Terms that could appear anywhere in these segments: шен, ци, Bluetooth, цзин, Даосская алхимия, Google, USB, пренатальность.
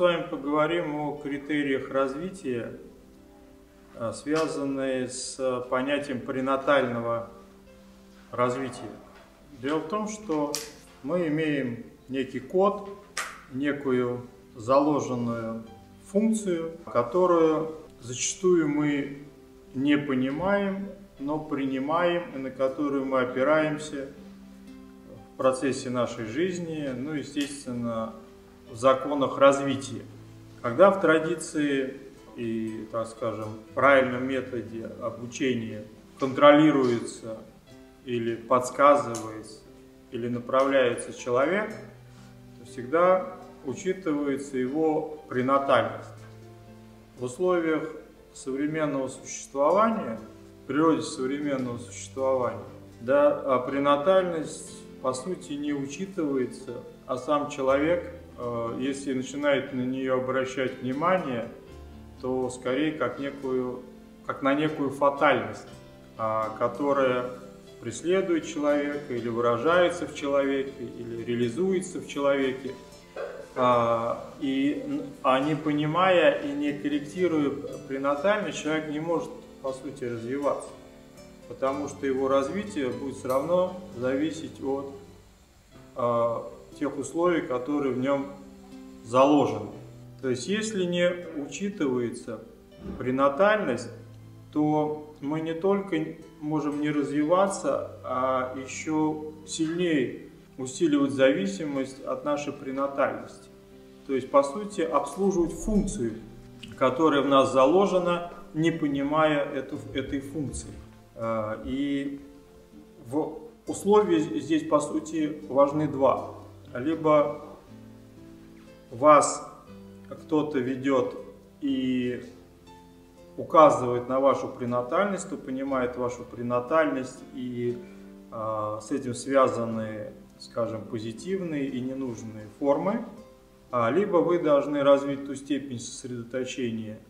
вами поговорим о критериях развития, связанные с понятием пренатального развития. Дело в том, что мы имеем некий код, некую заложенную функцию, которую зачастую мы не понимаем, но принимаем и на которую мы опираемся в процессе нашей жизни, ну, естественно, в законах развития. Когда в традиции и, так скажем, правильном методе обучения контролируется или подсказывается, или направляется человек, то всегда учитывается его пренатальность. В условиях современного существования, в природе современного существования, да, пренатальность по сути не учитывается, а сам человек, если начинает на нее обращать внимание, то скорее как на некую фатальность, которая преследует человека или выражается в человеке, или реализуется в человеке, а не понимая и не корректируя пренатально, человек не может по сути развиваться, потому что его развитие будет все равно зависеть от тех условий, которые в нем заложены. То есть если не учитывается пренатальность, то мы не только можем не развиваться, а еще сильнее усиливать зависимость от нашей пренатальности. То есть, по сути, обслуживать функцию, которая в нас заложена, не понимая этой функции. И в условии здесь, по сути, важны два. Либо вас кто-то ведет и указывает на вашу пренатальность, кто понимает вашу пренатальность и с этим связаны, скажем, позитивные и ненужные формы, либо вы должны развить ту степень сосредоточения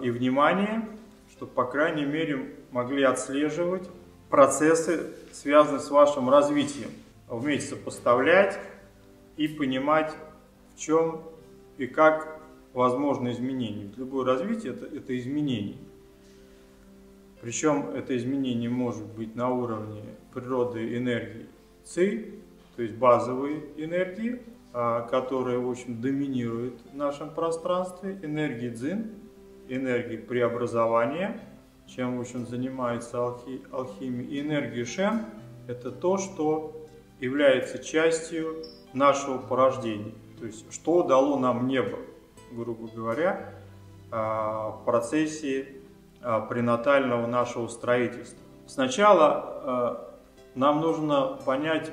и внимания, чтобы, по крайней мере, могли отслеживать процессы, связанные с вашим развитием, уметь сопоставлять и понимать, в чем и как возможны изменения. Любое развитие – это изменение. Причем это изменение может быть на уровне природы энергии ци, то есть базовой энергии, которая, в общем, доминирует в нашем пространстве, энергии цзин, энергии преобразования, чем, в общем, занимается алхимия, и энергии шен – это то, что является частью нашего порождения, то есть что дало нам небо, грубо говоря, в процессе пренатального нашего строительства. Сначала нам нужно понять,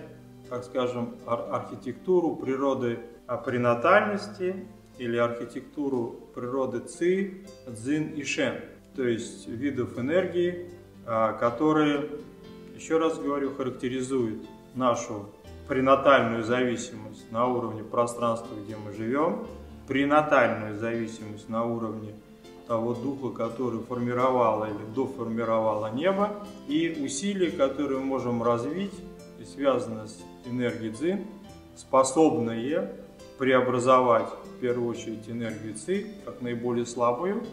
так скажем, архитектуру природы пренатальности или архитектуру природы ци, цзин и шен, то есть видов энергии, которые, еще раз говорю, характеризуют нашу пренатальную зависимость на уровне пространства, где мы живем, пренатальную зависимость на уровне того духа, который формировало или доформировало небо, и усилия, которые мы можем развить, и связаны с энергией цзин, способные преобразовать, в первую очередь, энергию ци, как наиболее слабую,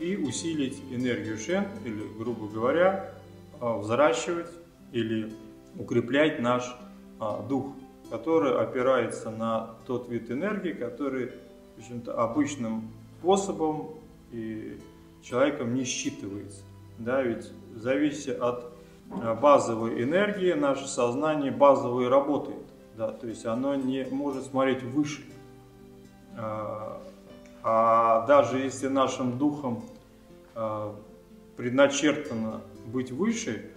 и усилить энергию шен, или, грубо говоря, взращивать или укреплять наш дух, который опирается на тот вид энергии, который, в общем-то, обычным способом и человеком не считывается. Да, ведь зависит от базовой энергии, наше сознание базовое работает, да, то есть оно не может смотреть выше. А даже если нашим духом предначертано быть выше,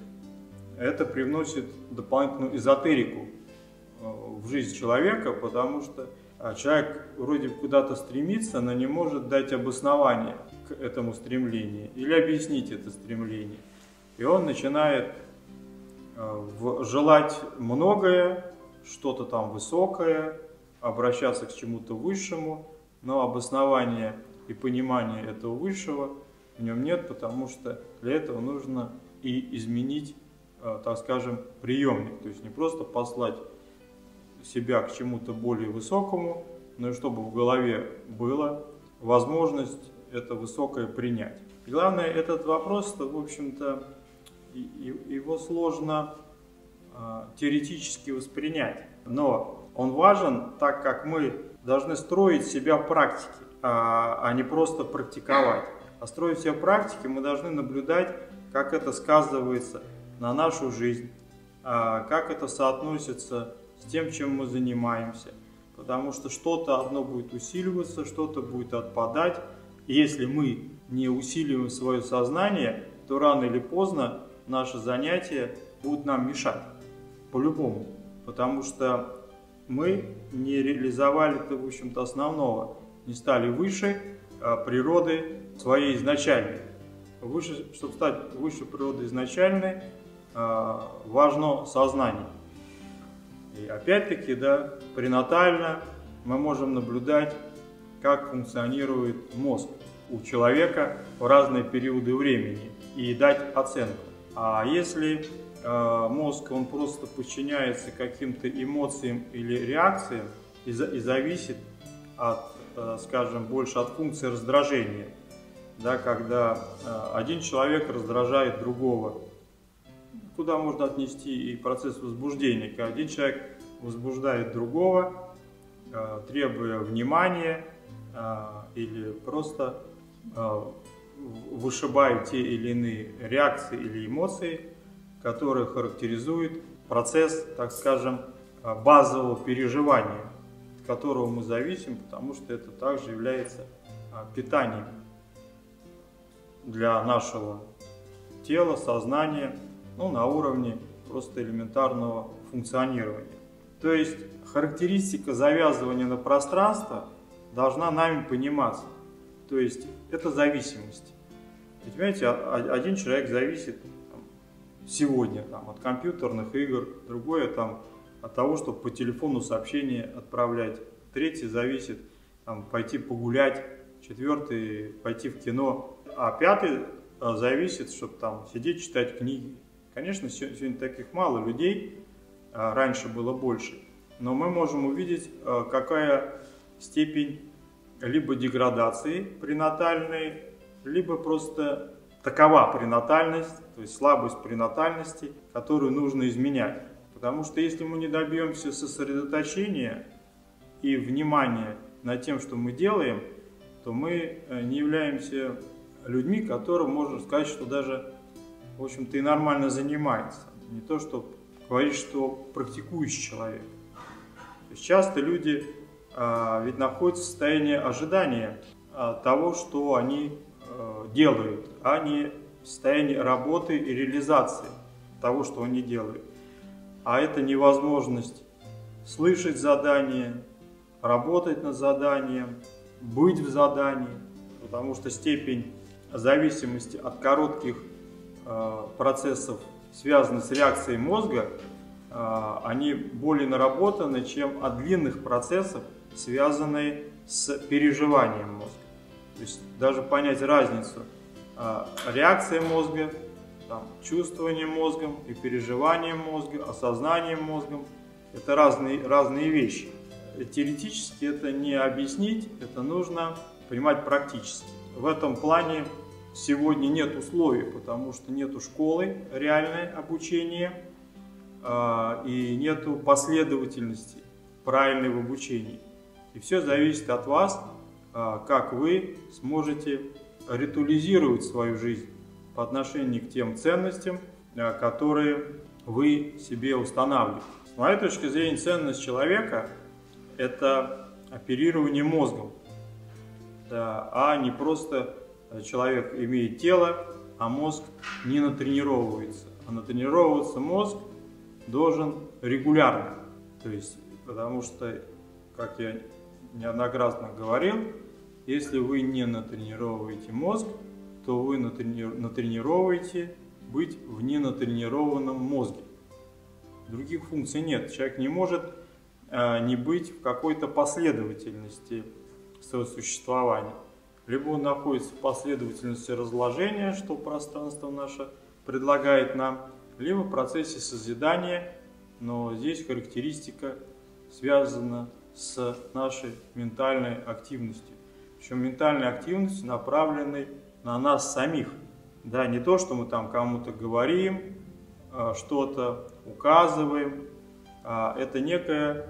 это привносит дополнительную эзотерику в жизнь человека, потому что человек вроде куда-то стремится, но не может дать обоснование к этому стремлению или объяснить это стремление. И он начинает желать многое, что-то там высокое, обращаться к чему-то высшему, но обоснования и понимания этого высшего в нем нет, потому что для этого нужно и изменить, так скажем, приемник, то есть не просто послать себя к чему-то более высокому, ну и чтобы в голове было возможность это высокое принять. И главное, этот вопрос, в общем-то, его сложно теоретически воспринять, но он важен, так как мы должны строить себя практики, а не просто практиковать. А строить себя практики мы должны наблюдать, как это сказывается на нашу жизнь, как это соотносится с тем, чем мы занимаемся. Потому что что-то одно будет усиливаться, что-то будет отпадать. И если мы не усиливаем свое сознание, то рано или поздно наши занятия будут нам мешать. По-любому. Потому что мы не реализовали-то, в общем-то, основного. Не стали выше природы своей изначальной. Выше, чтобы стать выше природы изначальной, важно сознание. И опять-таки, да, пренатально мы можем наблюдать, как функционирует мозг у человека в разные периоды времени и дать оценку. А если мозг, он просто подчиняется каким-то эмоциям или реакциям и зависит от, скажем, больше от функции раздражения, да, когда один человек раздражает другого, куда можно отнести и процесс возбуждения, когда один человек возбуждает другого, требуя внимания или просто вышибая те или иные реакции или эмоции, которые характеризуют процесс, так скажем, базового переживания, от которого мы зависим, потому что это также является питанием для нашего тела, сознания, ну, на уровне просто элементарного функционирования. То есть характеристика завязывания на пространство должна нами пониматься. То есть это зависимость. Ведь, понимаете, один человек зависит сегодня от компьютерных игр, другое от того, чтобы по телефону сообщения отправлять, третий зависит пойти погулять, четвертый пойти в кино, а пятый зависит, чтобы сидеть читать книги. Конечно, сегодня таких мало людей, раньше было больше, но мы можем увидеть, какая степень либо деградации пренатальной, либо просто такова пренатальность, то есть слабость пренатальности, которую нужно изменять. Потому что если мы не добьемся сосредоточения и внимания над тем, что мы делаем, то мы не являемся людьми, которым можно сказать, что даже, в общем-то, и нормально занимается. Не то, что говорить, что практикующий человек. То есть часто люди ведь находятся в состоянии ожидания того, что они делают, а не в состоянии работы и реализации того, что они делают. А это невозможность слышать задание, работать над заданием, быть в задании, потому что степень зависимости от коротких процессов, связанных с реакцией мозга, они более наработаны, чем от длинных процессов, связанных с переживанием мозга. То есть даже понять разницу реакции мозга, чувствование мозгом и переживание мозга, осознание мозгом – это разные вещи. Теоретически это не объяснить, это нужно понимать практически. В этом плане сегодня нет условий, потому что нет школы, реальное обучение и нет последовательности правильной в обучении. И все зависит от вас, как вы сможете ритуализировать свою жизнь по отношению к тем ценностям, которые вы себе устанавливаете. С моей точки зрения, ценность человека – это оперирование мозгом, а не просто человек имеет тело, а мозг не натренировывается. А натренировываться мозг должен регулярно, то есть, потому что, как я неоднократно говорил, если вы не натренировываете мозг, то вы натренировываете быть в ненатренированном мозге. Других функций нет. Человек не может не быть в какой-то последовательности своего существования. Либо он находится в последовательности разложения, что пространство наше предлагает нам, либо в процессе созидания, но здесь характеристика связана с нашей ментальной активностью. Причем ментальная активность направлена на нас самих. Да, не то, что мы там кому-то говорим, что-то указываем. Это некая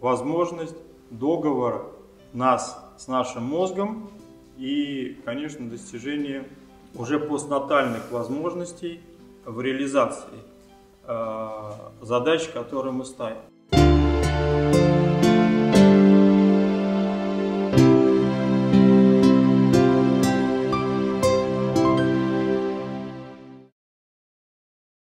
возможность договора нас с нашим мозгом и, конечно, достижение уже постнатальных возможностей в реализации задач, которые мы ставим.